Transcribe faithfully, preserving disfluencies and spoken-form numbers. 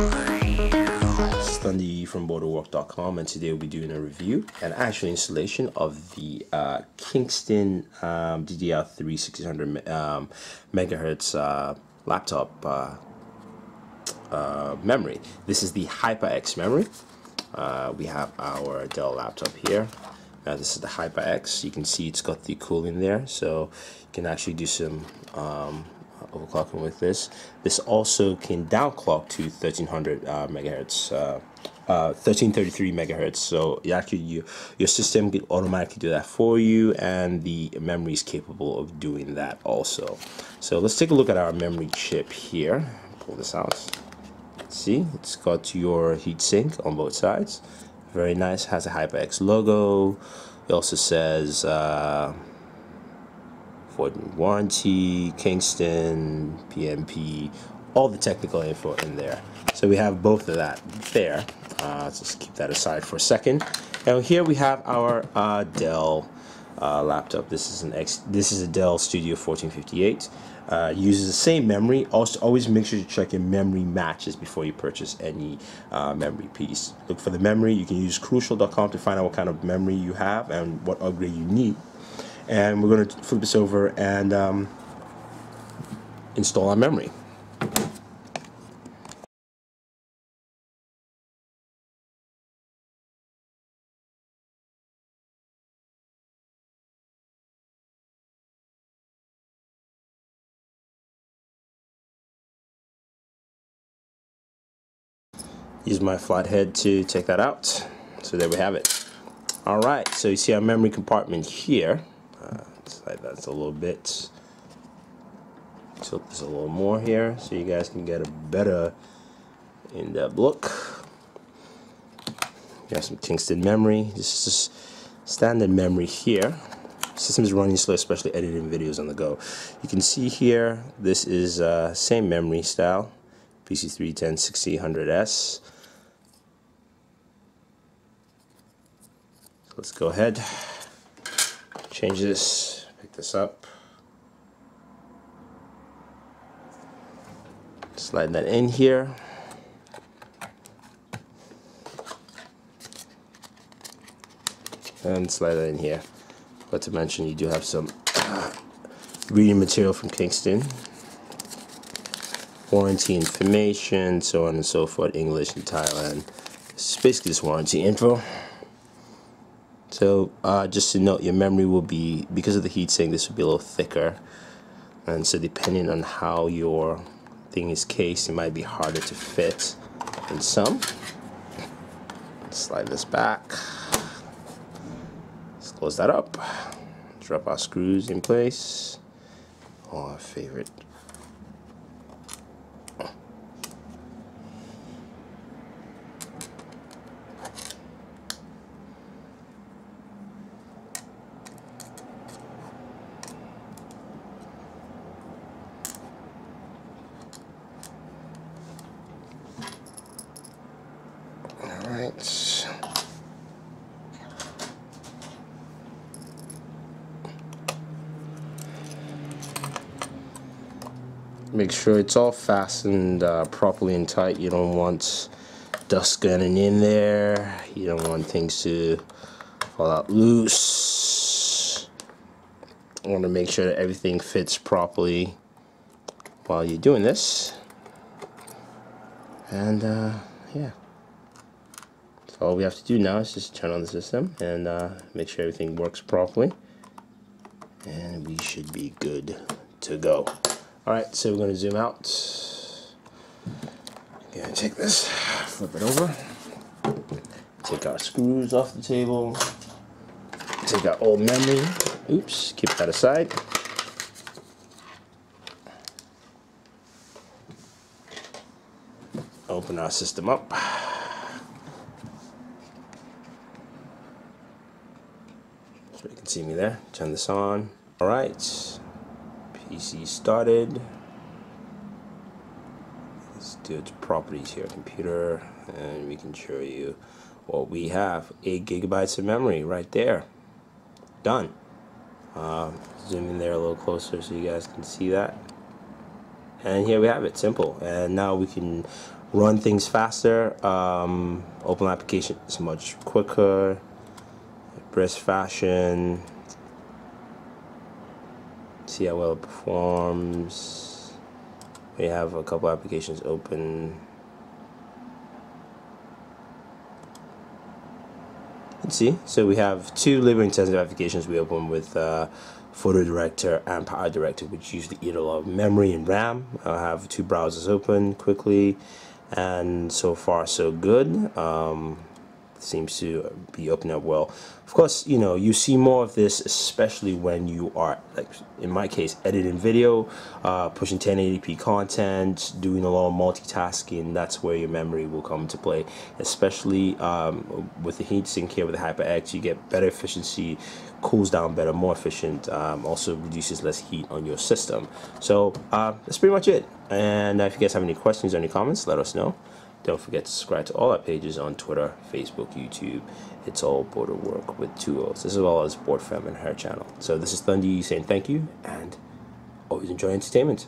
It's Thundee from PhotoDirector dot com, and today we'll be doing a review and actual installation of the uh, Kingston um, D D R three sixteen hundred um, megahertz uh, laptop uh, uh, memory. This is the HyperX memory. Uh, we have our Dell laptop here. Uh, this is the HyperX. You can see it's got the cooling there, so you can actually do some um, overclocking with this. This also can downclock to thirteen hundred uh, megahertz, uh, uh, thirteen thirty-three megahertz. So you actually, you, your system can automatically do that for you, and the memory is capable of doing that also. So let's take a look at our memory chip here. Pull this out. See, it's got your heatsink on both sides. Very nice. Has a HyperX logo. It also says uh, warranty, Kingston, P M P, all the technical info in there. So we have both of that there. Uh, let's just keep that aside for a second. And here we have our uh, Dell uh, laptop. This is an X. This is a Dell Studio fourteen fifty-eight. Uh, uses the same memory. Also, always make sure to check your memory matches before you purchase any uh, memory piece. Look for the memory. You can use crucial dot com to find out what kind of memory you have and what upgrade you need. And we're going to flip this over and um, install our memory. Use my flathead to take that out. So there we have it. Alright, so you see our memory compartment here. Uh, slide that a little bit, tilt this a little more here so you guys can get a better in-depth look. We have some Kingston memory. This is standard memory here. System is running slow, especially editing videos on the go. You can see here, this is uh, same memory style, P C three one oh six hundred S. So let's go ahead. Change this, pick this up, slide that in here, and slide that in here. But to mention, you do have some uh, reading material from Kingston, warranty information, so on and so forth, English and Thailand. It's basically just warranty info. So uh, just to note, your memory will be, because of the heatsink, this will be a little thicker, and so depending on how your thing is cased, it might be harder to fit in some. Slide this back. Let's close that up. Drop our screws in place. Oh, our favorite. Make sure it's all fastened uh, properly and tight. You don't want dust getting in there. You don't want things to fall out loose. You want to make sure that everything fits properly while you're doing this. And uh, yeah. So all we have to do now is just turn on the system and uh, make sure everything works properly. And we should be good to go. Alright, so we're going to zoom out. I'm going to take this, flip it over, take our screws off the table, take our old memory, oops, keep that aside. Open our system up. So you can see me there, turn this on. Alright. P C started. Let's do it to properties here, computer, and we can show you what we have. Eight gigabytes of memory right there. Done. Uh, zoom in there a little closer so you guys can see that. And here we have it, simple. And now we can run things faster. Um, open application is much quicker. Breast fashion. See how well it performs. We have a couple applications open. Let's see. So we have two labor-intensive applications we open with uh, PhotoDirector and PowerDirector, which usually eat a lot of memory and RAM. I have two browsers open quickly, and so far so good. Um, seems to be opening up well. Of course, you know, you see more of this, especially when you are, like in my case, editing video, uh, pushing ten eighty p content, doing a lot of multitasking. That's where your memory will come into play, especially um, with the heatsink here with the HyperX. You get better efficiency, cools down better, more efficient, um, also reduces less heat on your system. So uh, that's pretty much it. And if you guys have any questions or any comments, let us know. Don't forget to subscribe to all our pages on Twitter, Facebook, YouTube. It's all Boored at Work with two O's. This is all as Bored Femme and her channel. So this is Thundee saying thank you, and always enjoy entertainment.